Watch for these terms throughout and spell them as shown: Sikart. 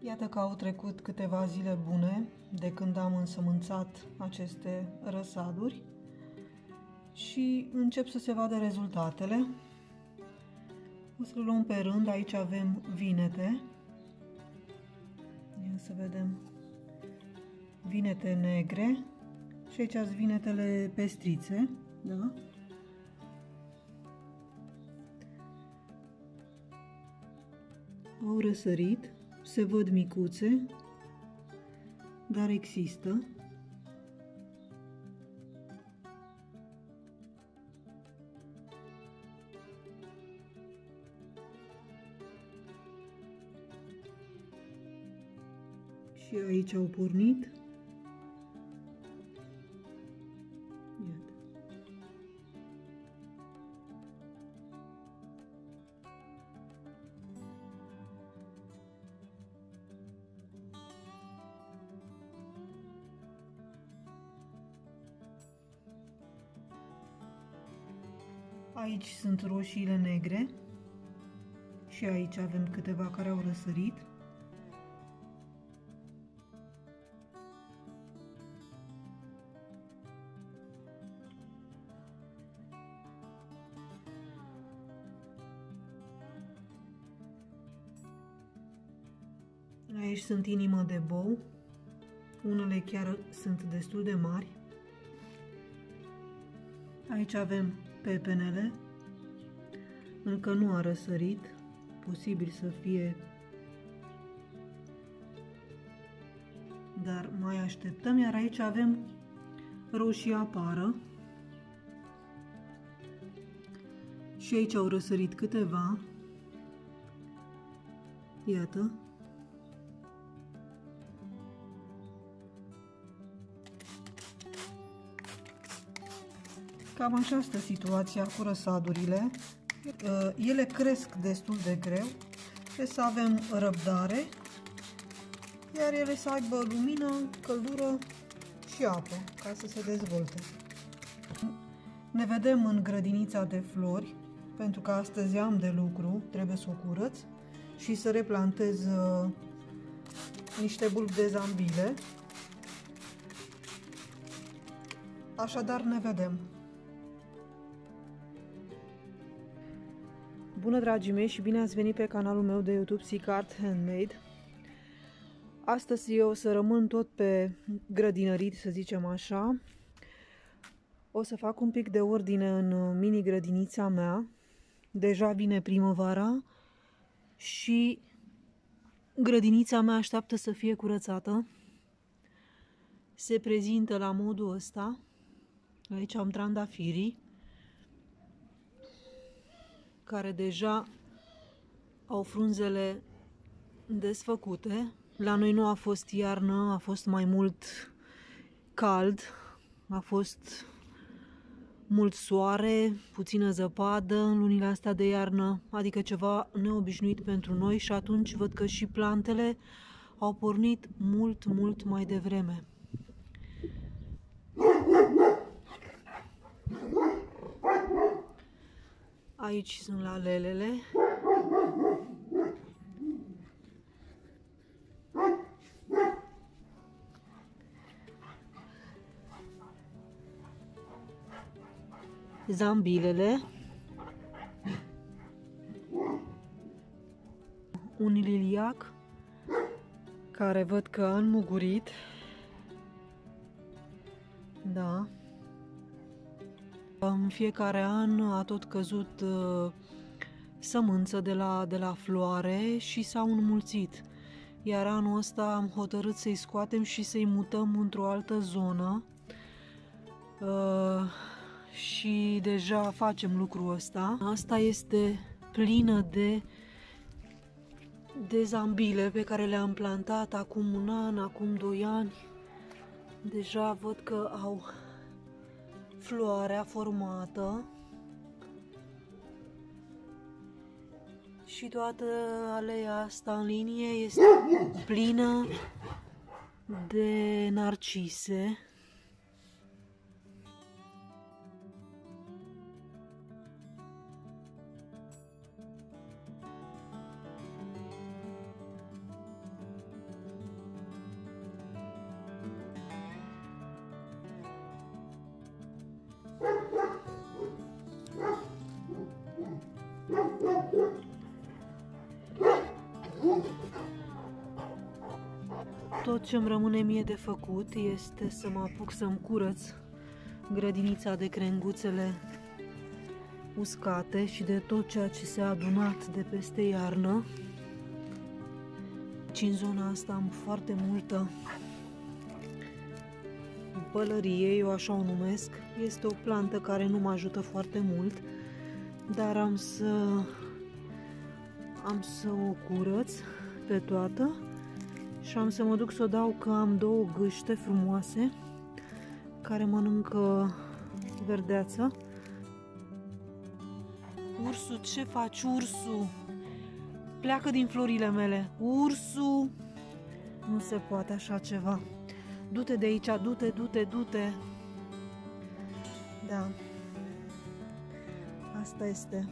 Iată că au trecut câteva zile bune de când am însămânțat aceste răsaduri și încep să se vadă rezultatele. O să le luăm pe rând, aici avem vinete. Ia să vedem, vinete negre și aici sunt vinetele pestrițe, da? Au răsărit, se văd micuțe, dar există. Și aici au pornit. Iată. Aici sunt roșiile negre și aici avem câteva care au răsărit. Aici sunt inima de bou, unele chiar sunt destul de mari. Aici avem pepenele, încă nu a răsărit, posibil să fie, dar mai așteptăm, iar aici avem roșia pară și aici au răsărit câteva, iată. Cam așa este situația cu răsadurile. Ele cresc destul de greu, trebuie să avem răbdare, iar ele să aibă lumină, căldură și apă ca să se dezvolte. Ne vedem în grădinița de flori, pentru că astăzi am de lucru, trebuie să o curăț și să replantez niște bulbi de zambile. Așadar ne vedem! Bună, dragii mei, și bine ați venit pe canalul meu de YouTube Sikart Handmade. Astăzi eu o să rămân tot pe grădinărit, să zicem așa. O să fac un pic de ordine în mini grădinița mea. Deja vine primăvara și grădinița mea așteaptă să fie curățată. Se prezintă la modul ăsta. Aici am trandafirii, care deja au frunzele desfăcute. La noi nu a fost iarnă, a fost mai mult cald, a fost mult soare, puțină zăpadă în lunile astea de iarnă, adică ceva neobișnuit pentru noi și atunci văd că și plantele au pornit mult mai devreme. Aici sunt lalelele. Zambilele. Un liliac care văd că a înmugurit. Da. În fiecare an a tot căzut sămânță de la floare și s-au înmulțit. Iar anul ăsta am hotărât să-i scoatem și să-i mutăm într-o altă zonă. Și deja facem lucrul ăsta. Asta este plină de zambile pe care le-am plantat acum un an, acum 2 ani. Deja văd că au floarea formată și toată aleea asta în linie este plină de narcise. Tot ce-mi rămâne mie de făcut este să mă apuc să-mi curăț grădinița de crenguțele uscate și de tot ceea ce s-a adunat de peste iarnă. Și în zona asta am foarte multă pălărie, eu așa o numesc. Este o plantă care nu mă ajută foarte mult, dar am să o curăț pe toată și am să mă duc să o dau, că am două gâște frumoase care mănâncă verdeață. Ursu, ce faci, ursu? Pleacă din florile mele, ursu! Nu se poate așa ceva. Du-te de aici, du-te, du-te, du-te! Da. Asta este.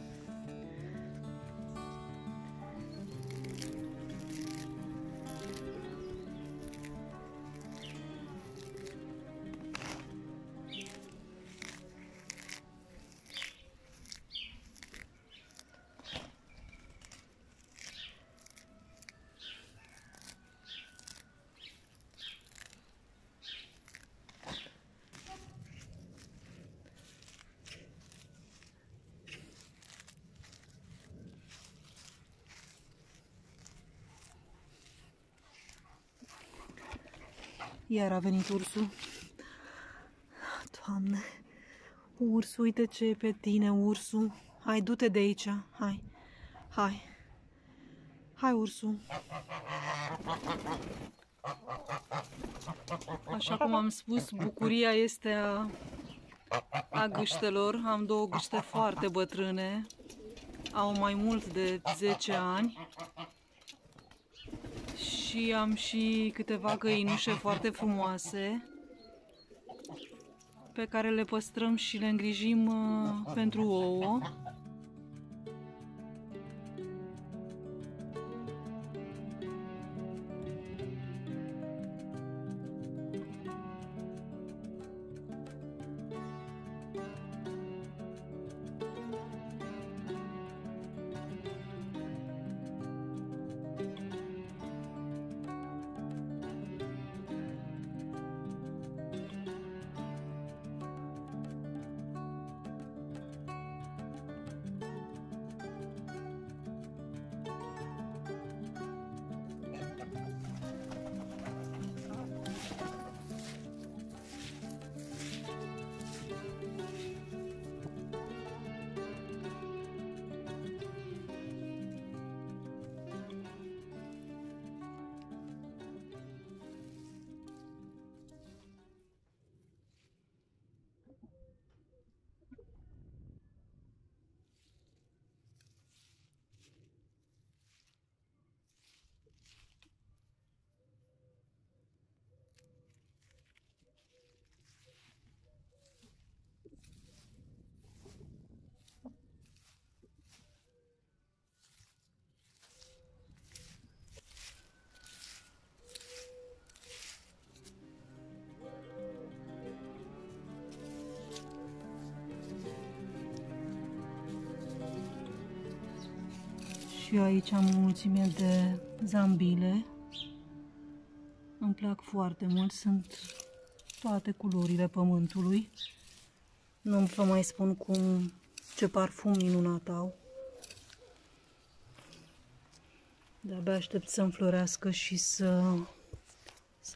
Iar a venit ursul. Doamne, ursul, uite ce e pe tine, ursul. Hai, du-te de aici, hai. Hai. Hai, ursul. Așa cum am spus, bucuria este a gâștelor. Am două gâște foarte bătrâne. Au mai mult de 10 ani. Și am și câteva găinușe foarte frumoase pe care le păstrăm și le îngrijim pentru ouă. Și eu aici am o mulțime de zambile, îmi plac foarte mult, sunt toate culorile pământului. Nu-mi vă mai spun ce parfum minunat au. De-abia aștept să înflorească și să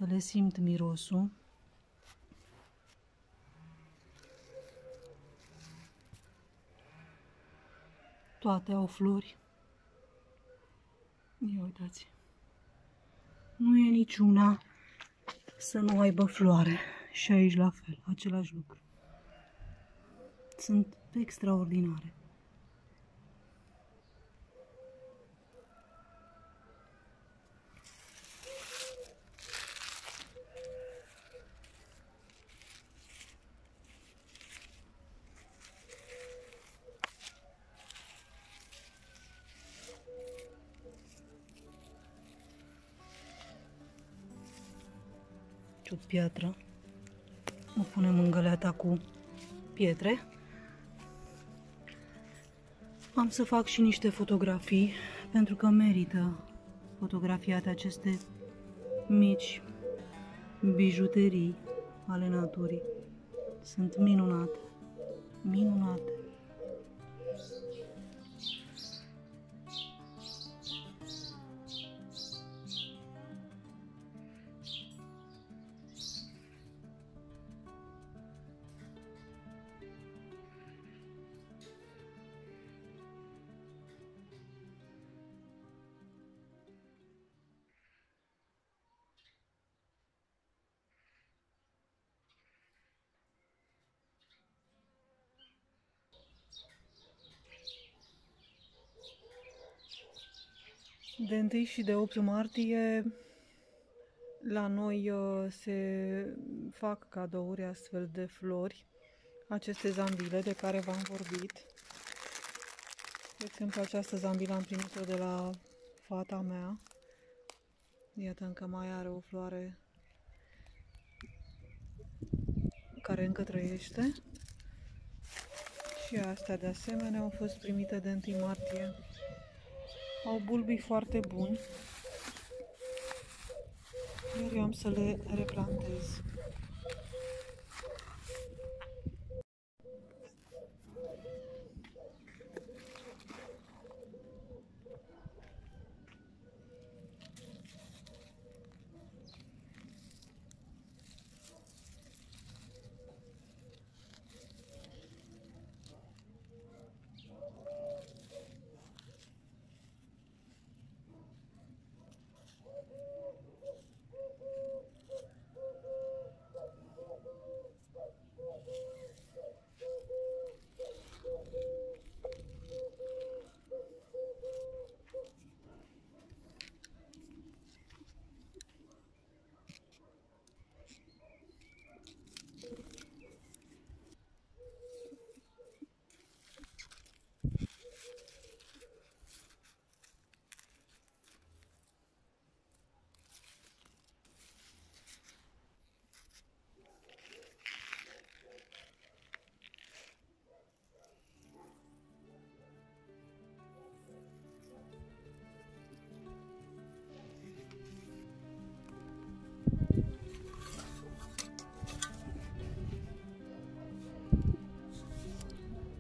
le simt mirosul. Toate au flori. Ia uitați, nu e niciuna să nu aibă floare și aici la fel, același lucru. Sunt extraordinare. O piatră, o punem în găleata cu pietre. Am să fac și niște fotografii, pentru că merită fotografiate aceste mici bijuterii ale naturii. Sunt minunate, minunate. De 1 și de 8 martie la noi se fac cadouri astfel de flori, aceste zambile de care v-am vorbit. De exemplu, această zambilă am primit-o de la fata mea. Iată, încă mai are o floare care încă trăiește. Și astea de asemenea au fost primite de 1 martie. Au bulbii foarte buni, iar eu am să le replantez.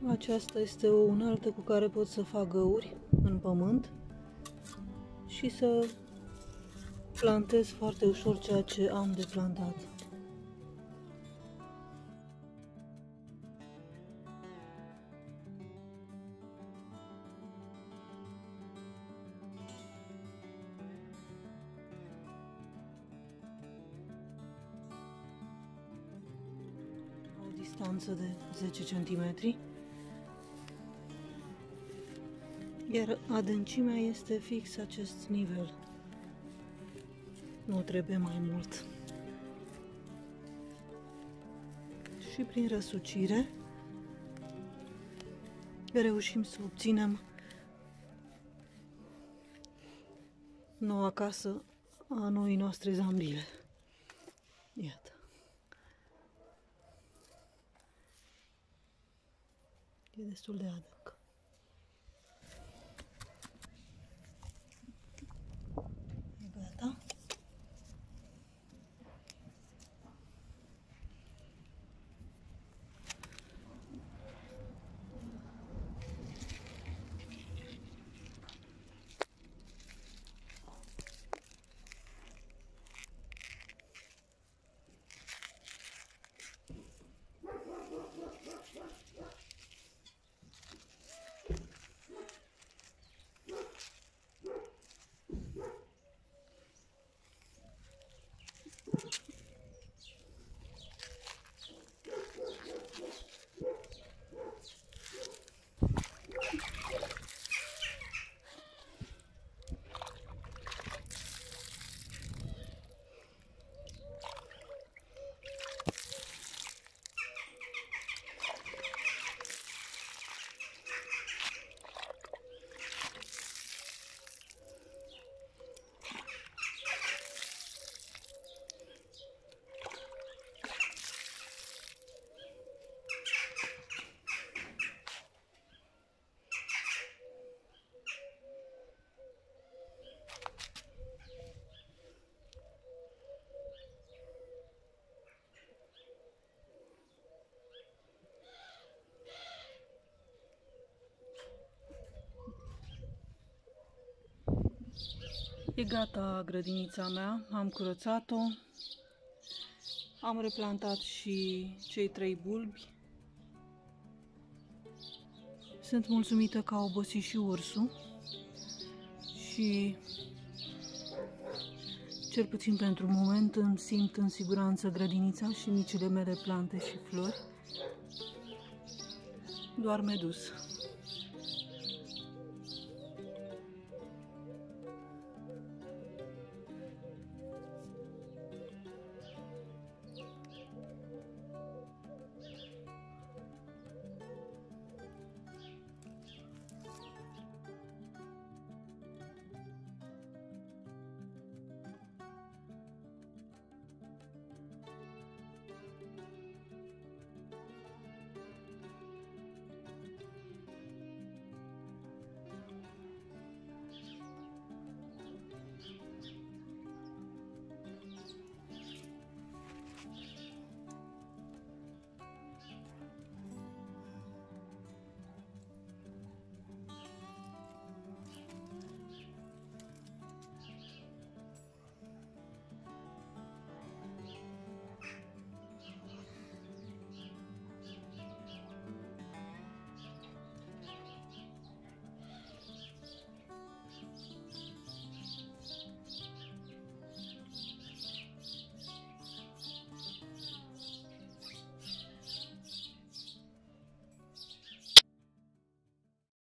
Aceasta este o unealtă cu care pot să fac găuri în pământ și să plantez foarte ușor ceea ce am de plantat. O distanță de 10 cm. Iar adâncimea este fix acest nivel. Nu trebuie mai mult. Și prin răsucire reușim să obținem noua casă a noii noastre zambile. Iată. E destul de adânc. E gata grădinița mea, am curățat-o, am replantat și cei 3 bulbi. Sunt mulțumită că a obosit și ursul și cel puțin pentru moment îmi simt în siguranță grădinița și micile mele plante și flori. Doar medus.